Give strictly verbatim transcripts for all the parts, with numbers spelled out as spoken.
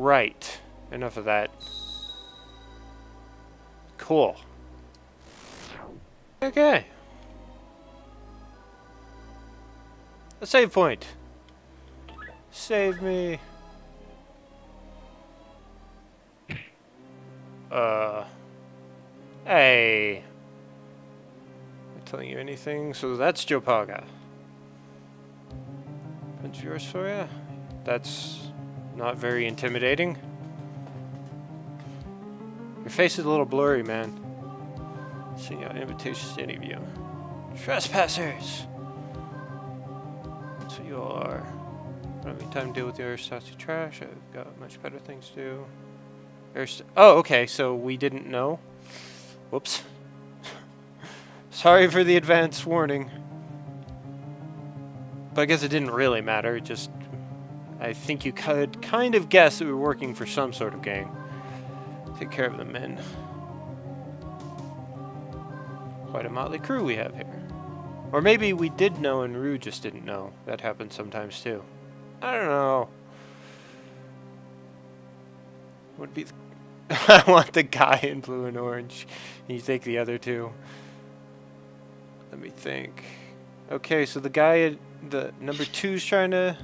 Right. Enough of that. Cool. Okay. A save point. Save me. Uh. Hey. Not telling you anything. So that's Jopaka. Punch yours for ya. That's not very intimidating. Your face is a little blurry, man. Sending out invitations to any of you. Trespassers! That's what you all are. I don't have time to deal with the Aristazi trash. I've got much better things to do. Arist oh, okay, so we didn't know. Whoops. Sorry for the advance warning. But I guess it didn't really matter, it just... I think you could kind of guess that we were working for some sort of gang. Take care of the men. Quite a motley crew we have here. Or maybe we did know and Rhue just didn't know. That happens sometimes too. I don't know. Would be. I want the guy in blue and orange. You take the other two. Let me think. Okay, so the guy at the number two's trying to.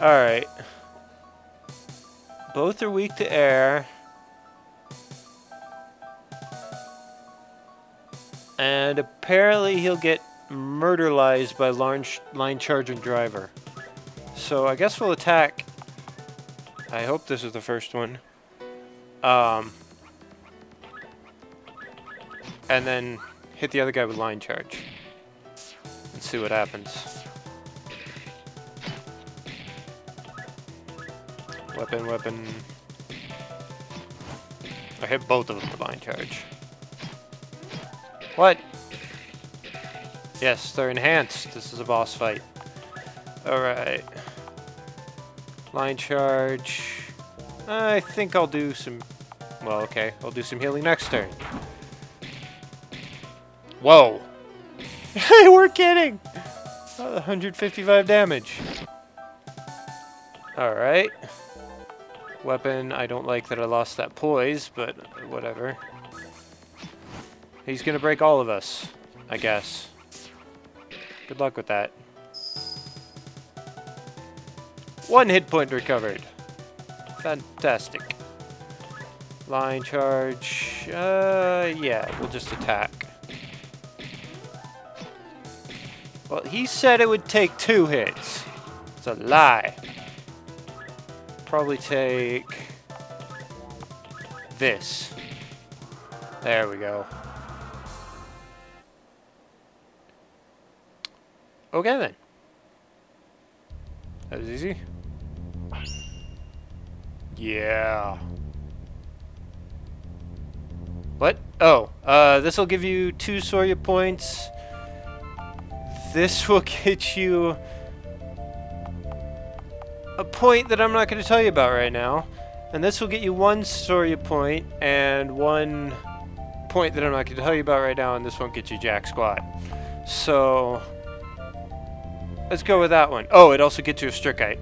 Alright. Both are weak to air. And apparently he'll get murderized by line, ch line charge and driver. So I guess we'll attack. I hope this is the first one. Um, and then hit the other guy with line charge. And see what happens. Weapon, weapon. I hit both of them with line charge. What? Yes, they're enhanced. This is a boss fight. Alright. Line charge. I think I'll do some... Well, okay. I'll do some healing next turn. Whoa! Hey, we're kidding! one hundred fifty-five damage. Alright. Weapon, I don't like that I lost that poise, but whatever. He's gonna break all of us, I guess. Good luck with that. One hit point recovered. Fantastic. Line charge, uh, yeah, we'll just attack. Well, he said it would take two hits. It's a lie. Probably take this. There we go. Okay then. That was easy. Yeah. What? Oh, uh, this will give you two Sorya points. This will get you a point that I'm not going to tell you about right now, and this will get you one Sorya point and one point that I'm not going to tell you about right now, and this won't get you jack squat. So let's go with that one. Oh, it also gets you a Strykite.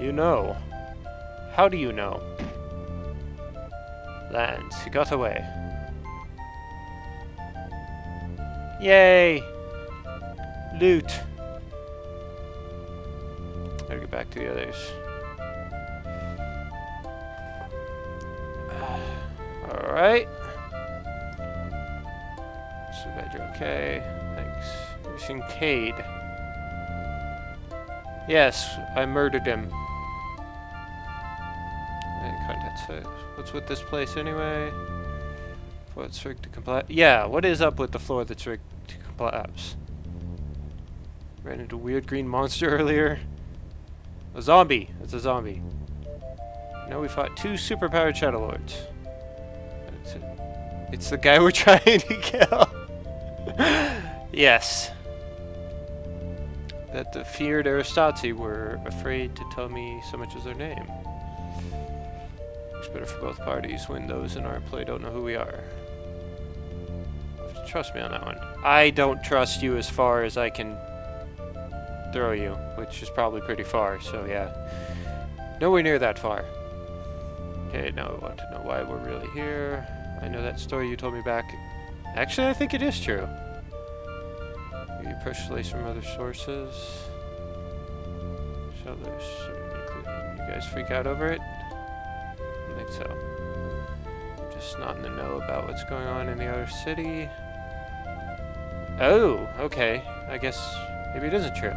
You know. How do you know? Lance, he got away. Yay! Loot. Better get back to the others. Alright. So glad you're okay. Thanks. We've seen Cade. Yes, I murdered him. And content says, what's with this place anyway? Floor that's rigged to collapse. Yeah, what is up with the floor that's rigged to collapse? Ran into a weird green monster earlier. A zombie. It's a zombie. Now we fought two superpowered Shadow Lords. It's, a, it's the guy we're trying to kill. Yes. That the feared Aerosatzi were afraid to tell me so much as their name. much better for both parties when those in our play don't know who we are. Trust me on that one. I don't trust you as far as I can throw you, which is probably pretty far, so yeah. Nowhere near that far. Okay, now I want to know why we're really here. I know that story you told me back. Actually, I think it is true. You purchased lace from other sources. So there's something included. You guys freak out over it? I think so. I'm just not in the know about what's going on in the other city. Oh, okay. I guess maybe it isn't true.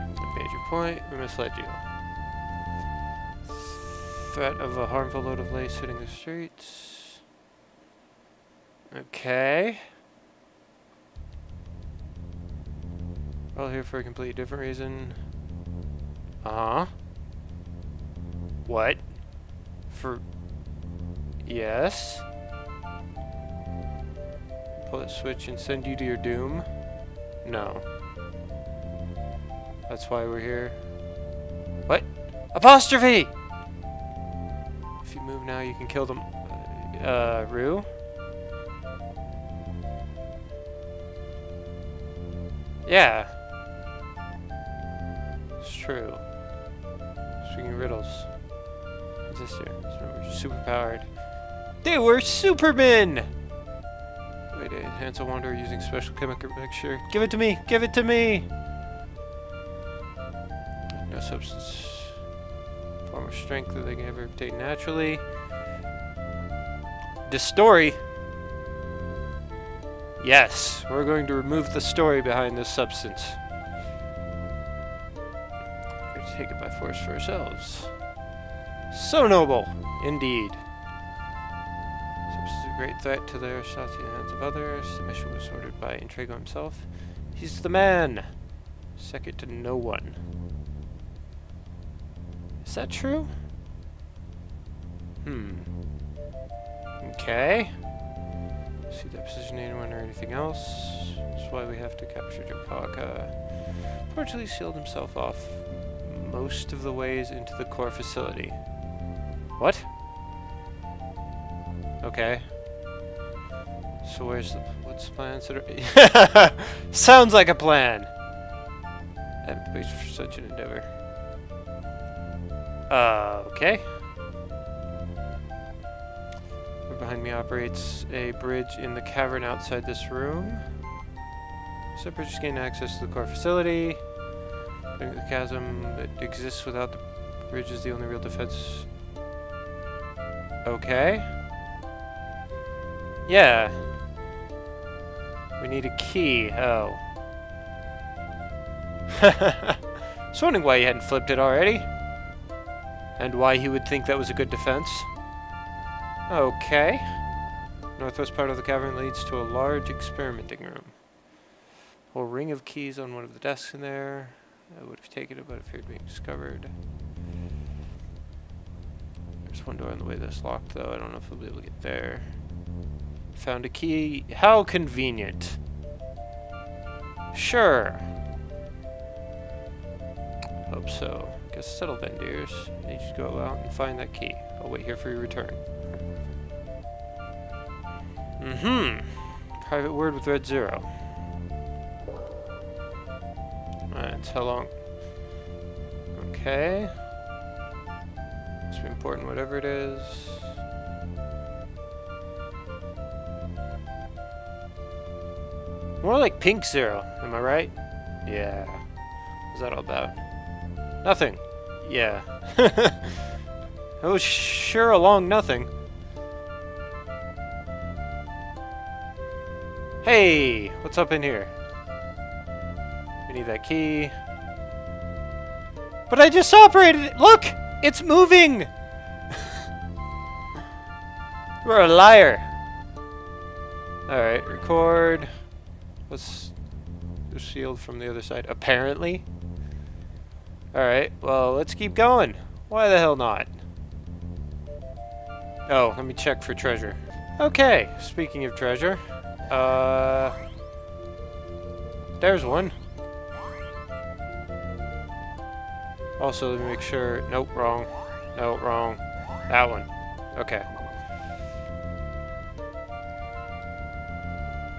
I've made your point. We misled you. Threat of a harmful load of lace hitting the streets. Okay. All here for a completely different reason. Uh-huh. What? For... Yes? Pull that switch and send you to your doom? No. That's why we're here. What? Apostrophe! If you move now, you can kill them. Uh, Rhue? Yeah. It's true. Speaking riddles. What's this here? We're super powered. They were supermen! Wait, enhance a wanderer using special chemical mixture. Give it to me! Give it to me! No substance. Form of strength that they can ever obtain naturally. This story! Yes! We're going to remove the story behind this substance. Take it by force for ourselves. So noble, indeed. Substance is a great threat to the Aerosatzi in the hands of others. The mission was ordered by Intrego himself. He's the man. Second to no one. Is that true? Hmm. Okay. See that position anyone or anything else. That's why we have to capture Jopaka. Fortunately, sealed himself off most of the ways into the core facility. What? Okay. So where's the... What's the plans that are... Sounds like a plan! I'm pleased for such an endeavor. Uh, okay. Where behind me operates a bridge in the cavern outside this room. So I just gained access to the core facility. The chasm that exists without the bridge is the only real defense. Okay. Yeah. We need a key. Oh. I was wondering why you hadn't flipped it already. And why he would think that was a good defense. Okay. Northwest part of the cavern leads to a large experimenting room. A whole ring of keys on one of the desks in there. I would have taken it, but it feared being discovered. There's one door on the way that's locked, though. I don't know if we'll be able to get there. Found a key. How convenient. Sure. Hope so. Guess settle then, dears. I need you to go out and find that key. I'll wait here for your return. Mm-hmm. Private word with Red Zero. Alright, how long? Okay. Must be important, whatever it is. More like pink zero, am I right? Yeah. What's that all about? Nothing. Yeah. I was sure along nothing. Hey! What's up in here? Need that key. But I just operated it! Look! It's moving! You're a liar! Alright, record. Let's do shield from the other side, apparently. Alright, well, let's keep going. Why the hell not? Oh, let me check for treasure. Okay, speaking of treasure, uh... there's one. Also, let me make sure... Nope, wrong. No, wrong. That one. Okay.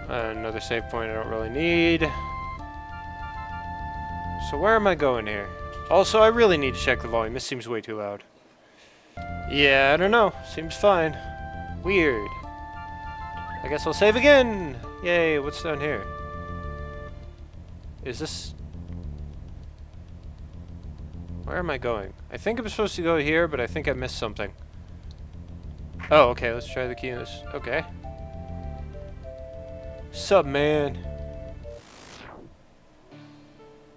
Another save point I don't really need. So where am I going here? Also, I really need to check the volume. This seems way too loud. Yeah, I don't know. Seems fine. Weird. I guess I'll save again! Yay, what's down here? Is this... Where am I going? I think I'm supposed to go here, but I think I missed something. Oh, okay, let's try the key in this. Okay. Sup, man?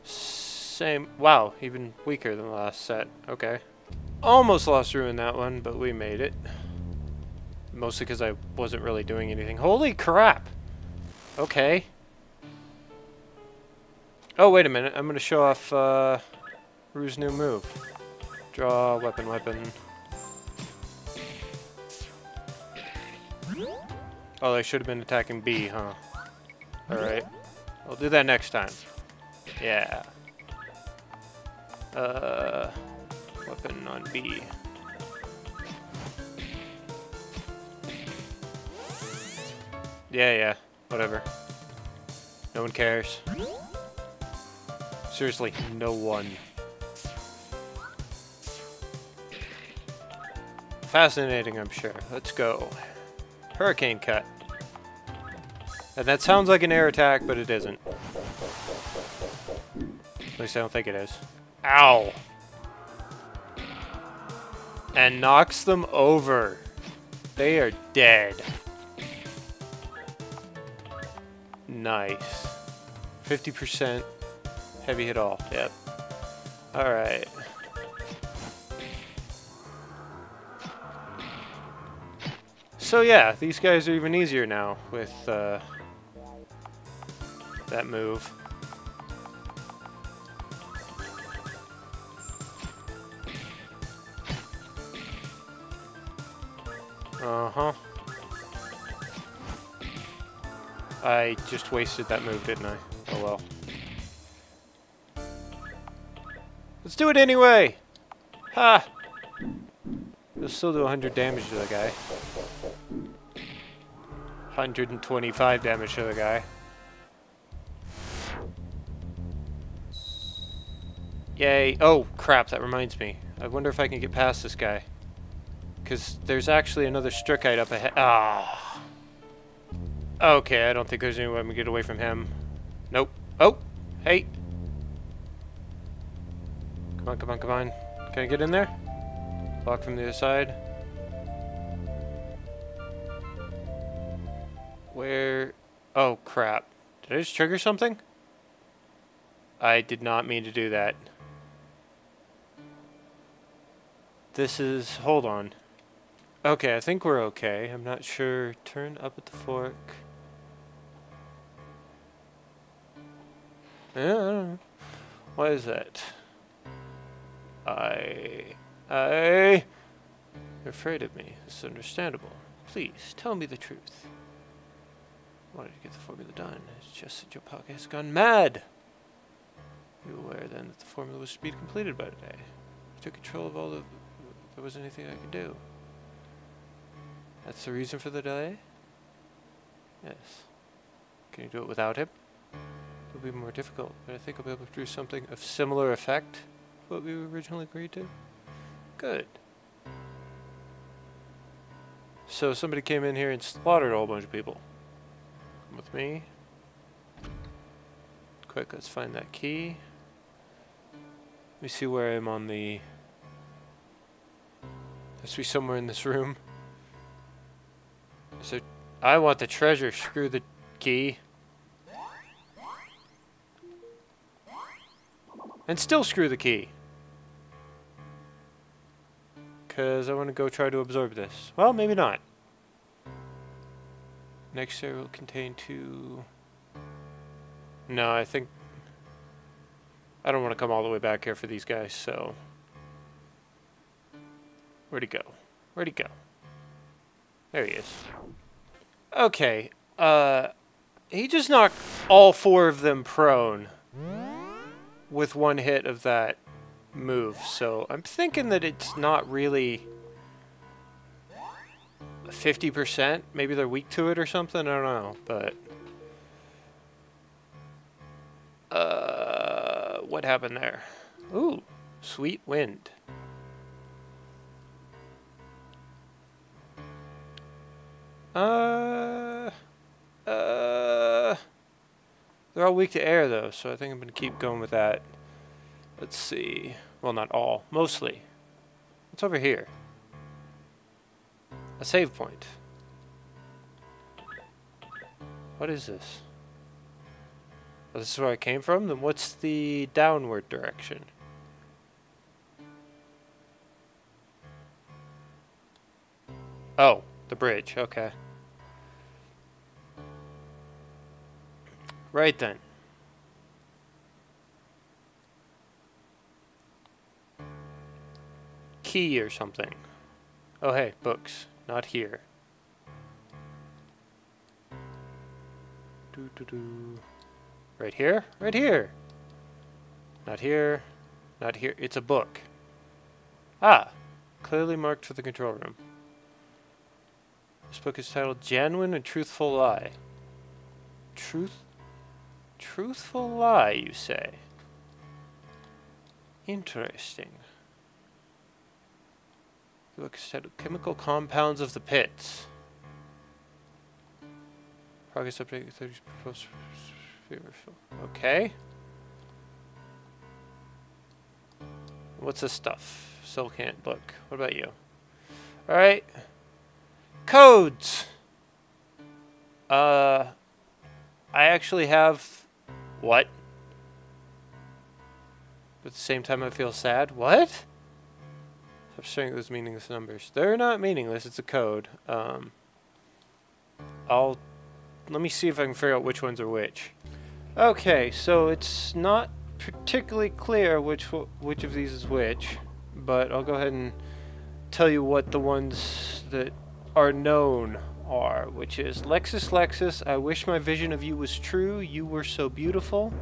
Same. Wow, even weaker than the last set. Okay. Almost lost Rhue in that one, but we made it. Mostly because I wasn't really doing anything. Holy crap! Okay. Oh, wait a minute. I'm going to show off uh, Rhue's new move. Draw, weapon, weapon. Oh, they should have been attacking B, huh? Alright. I'll do that next time. Yeah. Uh, weapon on B. Yeah, yeah, whatever. No one cares. Seriously, no one. Fascinating, I'm sure. Let's go. Hurricane cut. And that sounds like an air attack, but it isn't. At least I don't think it is. Ow! And knocks them over. They are dead. Nice. fifty percent heavy hit all. Yep. Alright. So yeah, these guys are even easier now with uh, that move. Uh-huh. I just wasted that move, didn't I? Oh well. Let's do it anyway! Ha! You'll still do one hundred damage to the guy. one hundred twenty-five damage to the guy. Yay! Oh, crap, that reminds me. I wonder if I can get past this guy. Because there's actually another Strickite up ahead. Ah! Okay, I don't think there's any way I'm gonna get away from him. Nope. Oh! Hey! Come on, come on, come on. Can I get in there? Block from the other side. Where... Oh, crap. Did I just trigger something? I did not mean to do that. This is... Hold on. Okay, I think we're okay. I'm not sure. Turn up at the fork... Yeah. Why is that? I... I... You're afraid of me. It's understandable. Please, tell me the truth. Why did you get the formula done? It's just that Jopaka has gone mad! You were aware then that the formula was to be completed by today. I took control of all the... There wasn't anything I could do. That's the reason for the delay? Yes. Can you do it without him? It'll be more difficult, but I think I'll be able to do something of similar effect to what we originally agreed to. Good. So somebody came in here and slaughtered a whole bunch of people. Come with me. Quick, let's find that key. Let me see where I am on the... Must be somewhere in this room. So I want the treasure. Screw the key. And still screw the key. Because I want to go try to absorb this. Well, maybe not. Next area will contain two... No, I think... I don't want to come all the way back here for these guys, so... Where'd he go? Where'd he go? There he is. Okay. Uh, he just knocked all four of them prone. With one hit of that move, so I'm thinking that it's not really fifty percent. Maybe they're weak to it or something, I don't know, but... Uh, what happened there? Ooh, sweet wind. Uh, uh, they're all weak to air though, so I think I'm going to keep going with that. Let's see. Well, not all. Mostly. What's over here? A save point. What is this? Oh, this is where I came from? Then what's the downward direction? Oh, the bridge. Okay. Right then. Key or something. Oh hey, books. Not here. Doo, doo, doo. Right here? Right here! Not here. Not here. It's a book. Ah! Clearly marked for the control room. This book is titled Genuine and Truthful Lie. Truth... Truthful Lie, you say? Interesting. The book is titled Chemical Compounds of the Pits. Progress update thirty proposed. Okay. What's this stuff? Still can't look. What about you? Alright. Codes! Uh... I actually have... What? But at the same time I feel sad. What? Stop staring at those meaningless numbers. They're not meaningless. It's a code. Um... I'll... Let me see if I can figure out which ones are which. Okay, so it's not particularly clear which which of these is which, but I'll go ahead and tell you what the ones that are known are, which is Lexus, Lexus, I wish my vision of you was true, you were so beautiful.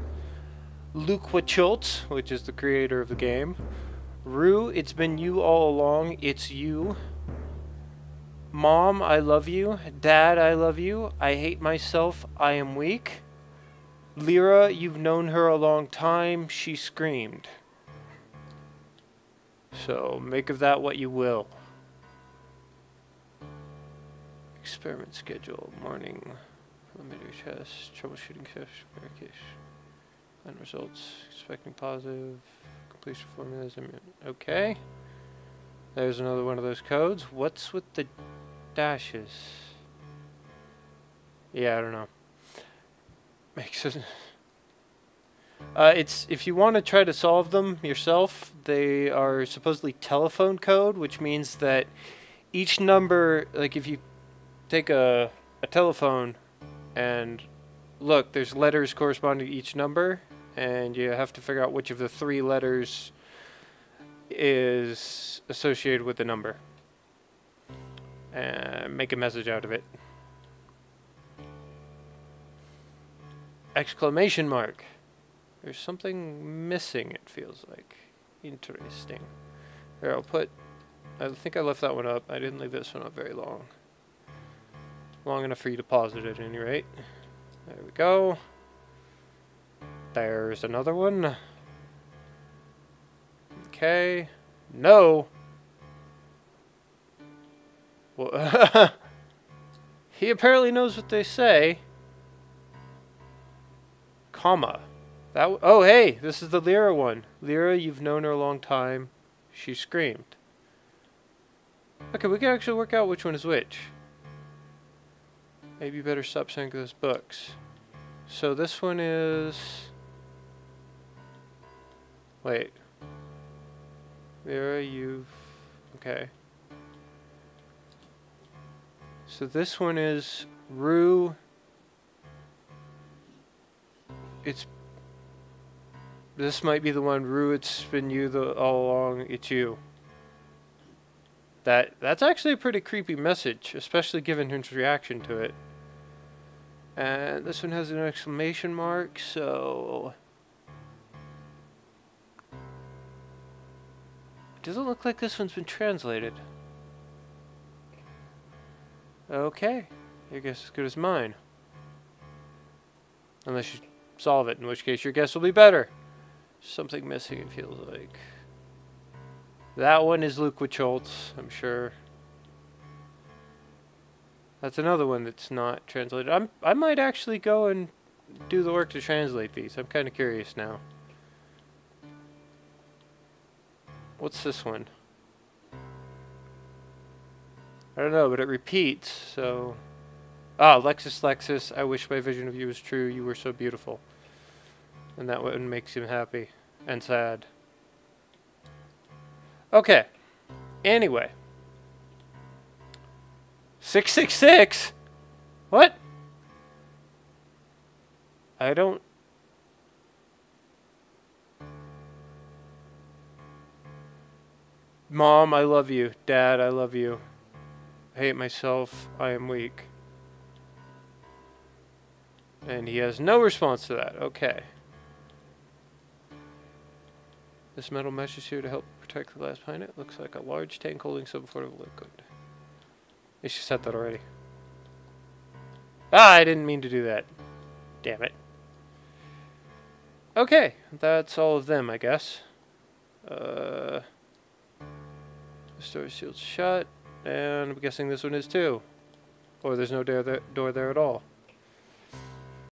Luke Wachultz, which is the creator of the game. Rhue, it's been you all along, it's you. Mom, I love you. Dad, I love you. I hate myself. I am weak. Lyrra, you've known her a long time. She screamed. So, make of that what you will. Experiment schedule. Morning. Preliminary test. Troubleshooting test. Verification. End results. Expecting positive. Completion formulas. Okay. There's another one of those codes. What's with the dashes? Yeah, I don't know. Makes it. Uh, it's if you want to try to solve them yourself, they are supposedly telephone code, which means that each number, like if you take a a telephone and look, there's letters corresponding to each number, and you have to figure out which of the three letters is associated with the number and make a message out of it. Exclamation mark. There's something missing, it feels like. Interesting. Here, I'll put, I think I left that one up. I didn't leave this one up very long. Long enough for you to pause it at any rate. There we go. There's another one. Okay. No. Well, he apparently knows what they say. Comma. That. W oh, hey, this is the Lyrra one. Lyrra, you've known her a long time. She screamed. Okay, we can actually work out which one is which. Maybe you better stop sending those books. So this one is. Wait. Lyrra, you've... Okay. So this one is... Rhue... It's... This might be the one. Rhue, it's been you the, all along. It's you. That That's actually a pretty creepy message, especially given his reaction to it. And this one has an exclamation mark, so... Doesn't look like this one's been translated. Okay. Your guess is as good as mine. Unless you solve it, in which case your guess will be better. Something missing, it feels like. That one is Luke Wachultz, I'm sure. That's another one that's not translated. I'm, I might actually go and do the work to translate these. I'm kind of curious now. What's this one? I don't know, but it repeats, so... Ah, Lexus, Lexus, I wish my vision of you was true. You were so beautiful. And that one makes him happy and sad. Okay. Anyway. six six six? What? I don't... Mom, I love you. Dad, I love you. I hate myself. I am weak. And he has no response to that. Okay. This metal mesh is here to help protect the glass behind it. Looks like a large tank holding some sort of liquid. I should set that already. Ah, I didn't mean to do that. Damn it. Okay, that's all of them, I guess. Uh, this door is sealed shut, and I'm guessing this one is too. Or there's no door there, door there at all.